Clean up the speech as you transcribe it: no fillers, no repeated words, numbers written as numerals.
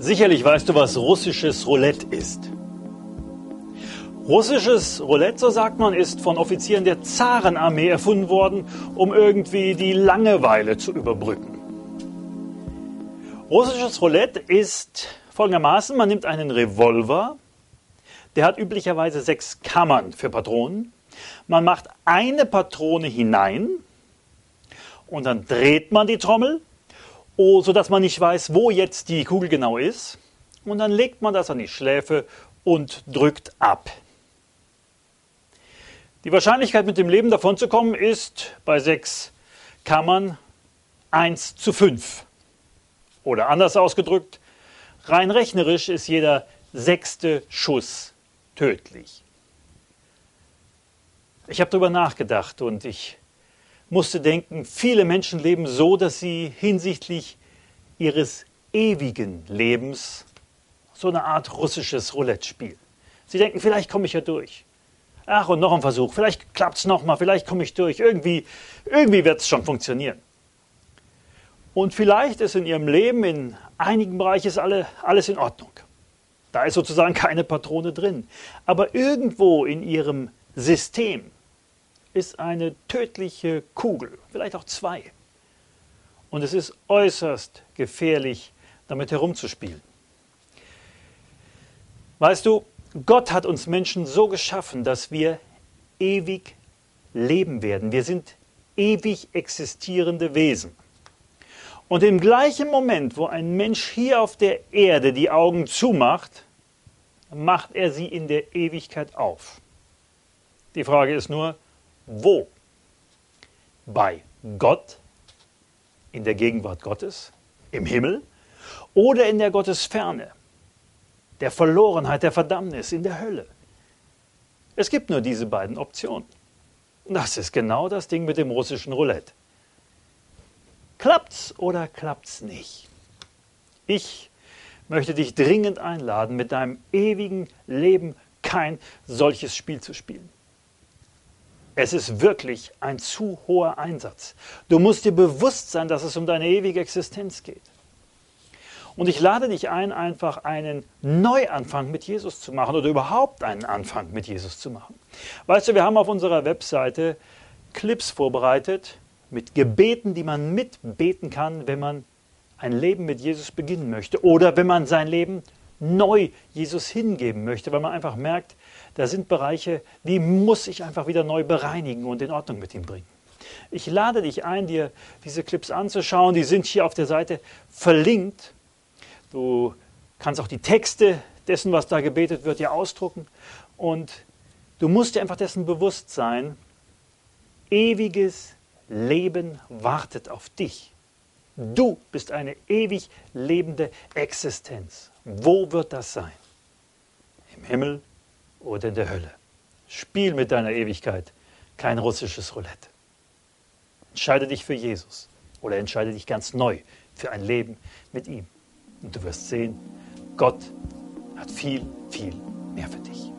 Sicherlich weißt du, was russisches Roulette ist. Russisches Roulette, so sagt man, ist von Offizieren der Zarenarmee erfunden worden, um irgendwie die Langeweile zu überbrücken. Russisches Roulette ist folgendermaßen: Man nimmt einen Revolver, der hat üblicherweise 6 Kammern für Patronen. Man macht eine Patrone hinein und dann dreht man die Trommel, sodass man nicht weiß, wo jetzt die Kugel genau ist. Und dann legt man das an die Schläfe und drückt ab. Die Wahrscheinlichkeit, mit dem Leben davonzukommen, ist bei 6 Kammern 1:5. Oder anders ausgedrückt, rein rechnerisch ist jeder 6. Schuss tödlich. Ich habe darüber nachgedacht und ich musste denken, viele Menschen leben so, dass sie hinsichtlich ihres ewigen Lebens so eine Art russisches Roulette spielen. Sie denken, vielleicht komme ich ja durch. Ach, und noch ein Versuch, vielleicht klappt es nochmal, vielleicht komme ich durch, irgendwie wird es schon funktionieren. Und vielleicht ist in ihrem Leben in einigen Bereichen alles in Ordnung. Da ist sozusagen keine Patrone drin. Aber irgendwo in ihrem System ist eine tödliche Kugel, vielleicht auch 2. Und es ist äußerst gefährlich, damit herumzuspielen. Weißt du, Gott hat uns Menschen so geschaffen, dass wir ewig leben werden. Wir sind ewig existierende Wesen. Und im gleichen Moment, wo ein Mensch hier auf der Erde die Augen zumacht, macht er sie in der Ewigkeit auf. Die Frage ist nur, wo? Bei Gott, in der Gegenwart Gottes, im Himmel oder in der Gottesferne, der Verlorenheit, der Verdammnis, in der Hölle? Es gibt nur diese beiden Optionen. Das ist genau das Ding mit dem russischen Roulette. Klappt's oder klappt's nicht? Ich möchte dich dringend einladen, mit deinem ewigen Leben kein solches Spiel zu spielen. Es ist wirklich ein zu hoher Einsatz. Du musst dir bewusst sein, dass es um deine ewige Existenz geht. Und ich lade dich ein, einfach einen Neuanfang mit Jesus zu machen oder überhaupt einen Anfang mit Jesus zu machen. Weißt du, wir haben auf unserer Webseite Clips vorbereitet mit Gebeten, die man mitbeten kann, wenn man ein Leben mit Jesus beginnen möchte oder wenn man sein Leben neu Jesus hingeben möchte, weil man einfach merkt, da sind Bereiche, die muss ich einfach wieder neu bereinigen und in Ordnung mit ihm bringen. Ich lade dich ein, dir diese Clips anzuschauen. Die sind hier auf der Seite verlinkt. Du kannst auch die Texte dessen, was da gebetet wird, ja ausdrucken. Und du musst dir einfach dessen bewusst sein, ewiges Leben wartet auf dich. Du bist eine ewig lebende Existenz. Wo wird das sein? Im Himmel oder in der Hölle? Spiel mit deiner Ewigkeit kein russisches Roulette. Entscheide dich für Jesus oder entscheide dich ganz neu für ein Leben mit ihm. Und du wirst sehen, Gott hat viel, viel mehr für dich.